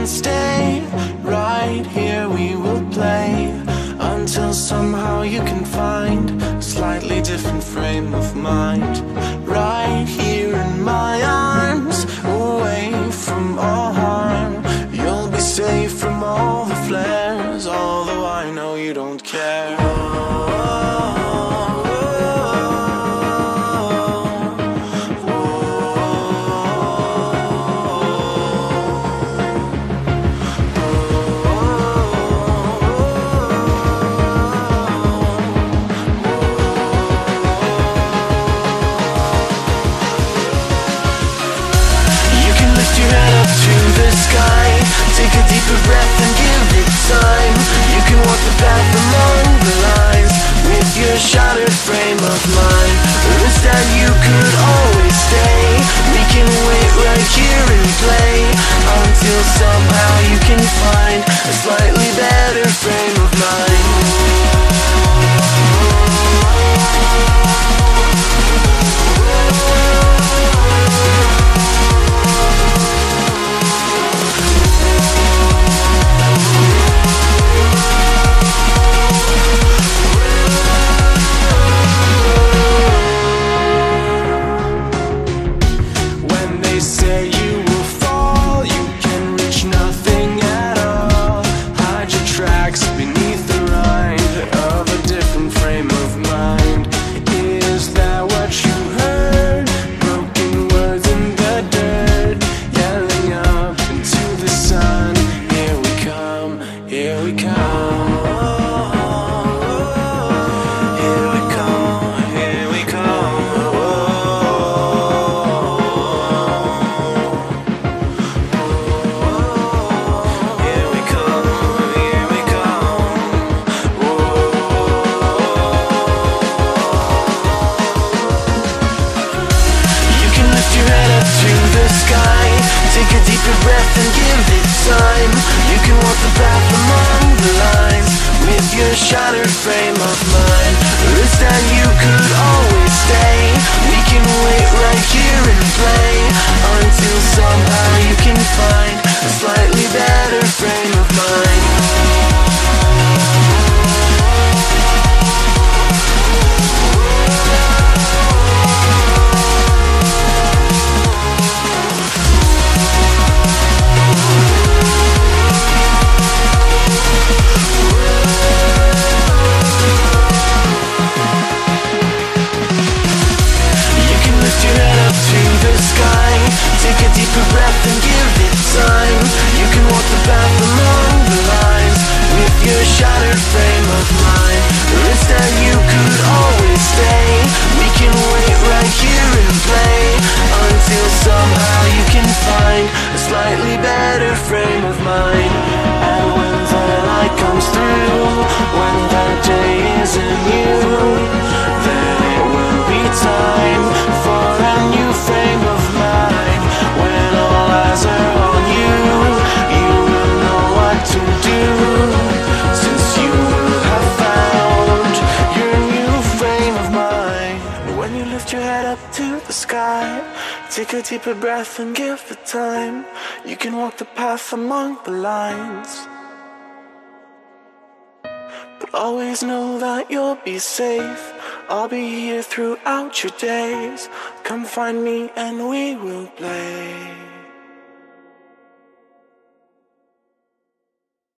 can stay right here. We will play until somehow you can find a slightly different frame of mind. Right here in my arms, away from all harm. You'll be safe from all the flares, although I know you don't care. Shattered frame of mind. Instead you could always stay. We can wait right here and play until somehow you can find a slightly better frame of breath and give it time. You can walk the path among the lines with your shattered frame of mind. Instead you could always stay. We can wait right here and play until somehow you can find a slightly better frame of mind. Slightly better frame of mind. And when the light comes through, when that day is anew, then it will be time for a new frame of mind. When all eyes are on you, you will know what to do, since you will have found your new frame of mind. When you lift your head up to the sky, take a deeper breath and give it time. You can walk the path among the lines, but always know that you'll be safe. I'll be here throughout your days. Come find me and we will play.